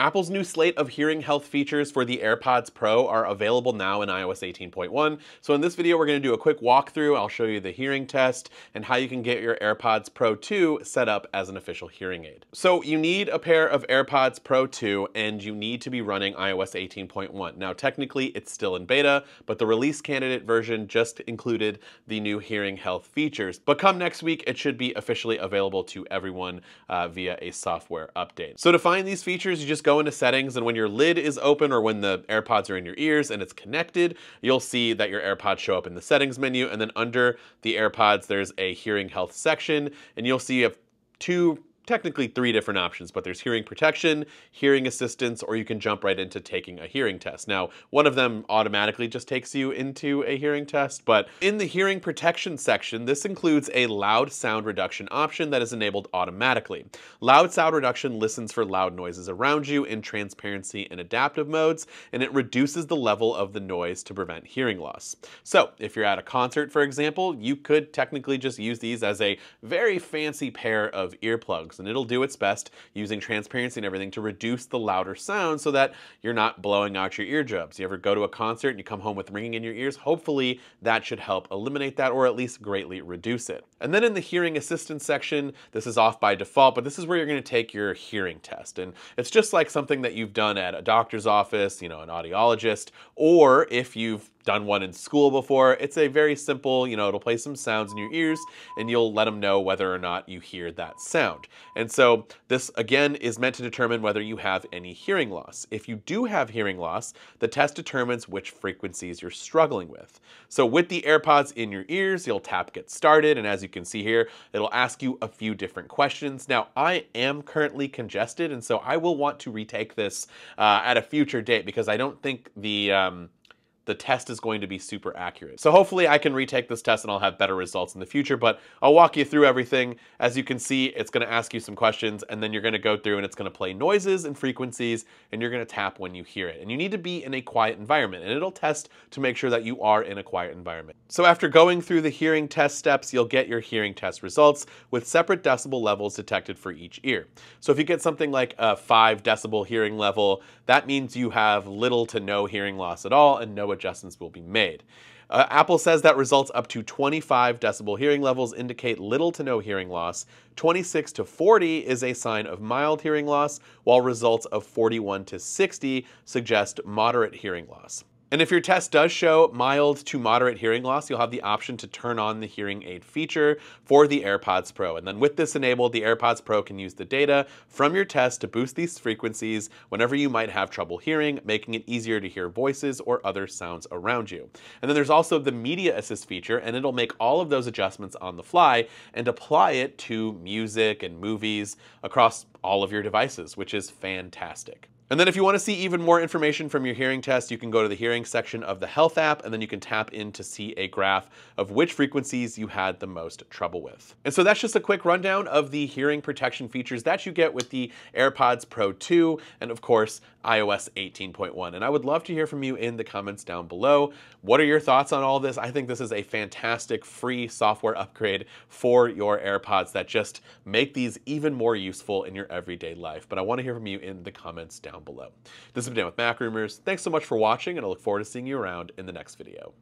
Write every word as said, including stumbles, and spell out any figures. Apple's new slate of hearing health features for the AirPods Pro are available now in i O S eighteen point one. So in this video, we're gonna do a quick walkthrough. I'll show you the hearing test and how you can get your AirPods Pro two set up as an official hearing aid. So you need a pair of AirPods Pro two and you need to be running i O S eighteen point one. Now, technically it's still in beta, but the release candidate version just included the new hearing health features. But come next week, it should be officially available to everyone uh, via a software update. So to find these features, you just go Go into settings, and when your lid is open or when the AirPods are in your ears and it's connected, you'll see that your AirPods show up in the settings menu. And then under the AirPods, there's a hearing health section, and you'll see you have two, technically three different options, but there's hearing protection, hearing assistance, or you can jump right into taking a hearing test. Now, one of them automatically just takes you into a hearing test, but in the hearing protection section, this includes a loud sound reduction option that is enabled automatically. Loud sound reduction listens for loud noises around you in transparency and adaptive modes, and it reduces the level of the noise to prevent hearing loss. So if you're at a concert, for example, you could technically just use these as a very fancy pair of earplugs, and it'll do its best using transparency and everything to reduce the louder sound so that you're not blowing out your eardrums. You ever go to a concert and you come home with ringing in your ears? Hopefully that should help eliminate that, or at least greatly reduce it. And then in the hearing assistance section, this is off by default, but this is where you're gonna take your hearing test. And it's just like something that you've done at a doctor's office, you know, an audiologist, or if you've done one in school before. It's a very simple, you know, it'll play some sounds in your ears and you'll let them know whether or not you hear that sound. And so this again is meant to determine whether you have any hearing loss. If you do have hearing loss, the test determines which frequencies you're struggling with. So with the AirPods in your ears, you'll tap get started. And as you can see here, it'll ask you a few different questions. Now I am currently congested, and so I will want to retake this uh, at a future date because I don't think the, um, the test is going to be super accurate. So hopefully I can retake this test and I'll have better results in the future, but I'll walk you through everything. As you can see, it's gonna ask you some questions, and then you're gonna go through and it's gonna play noises and frequencies, and you're gonna tap when you hear it. And you need to be in a quiet environment, and it'll test to make sure that you are in a quiet environment. So after going through the hearing test steps, you'll get your hearing test results with separate decibel levels detected for each ear. So if you get something like a five decibel hearing level, that means you have little to no hearing loss at all and no adjustments will be made. Uh, Apple says that results up to twenty-five decibel hearing levels indicate little to no hearing loss. twenty-six to forty is a sign of mild hearing loss, while results of forty-one to sixty suggest moderate hearing loss. And if your test does show mild to moderate hearing loss, you'll have the option to turn on the hearing aid feature for the AirPods Pro. And then with this enabled, the AirPods Pro can use the data from your test to boost these frequencies whenever you might have trouble hearing, making it easier to hear voices or other sounds around you. And then there's also the Media Assist feature, and it'll make all of those adjustments on the fly and apply it to music and movies across all of your devices, which is fantastic. And then if you want to see even more information from your hearing test, you can go to the hearing section of the Health app, and then you can tap in to see a graph of which frequencies you had the most trouble with. And so that's just a quick rundown of the hearing protection features that you get with the AirPods Pro two and of course i O S eighteen point one. And I would love to hear from you in the comments down below. What are your thoughts on all this? I think this is a fantastic free software upgrade for your AirPods that just make these even more useful in your everyday life. But I want to hear from you in the comments down below. This has been Dan with MacRumors. Thanks so much for watching, and I look forward to seeing you around in the next video.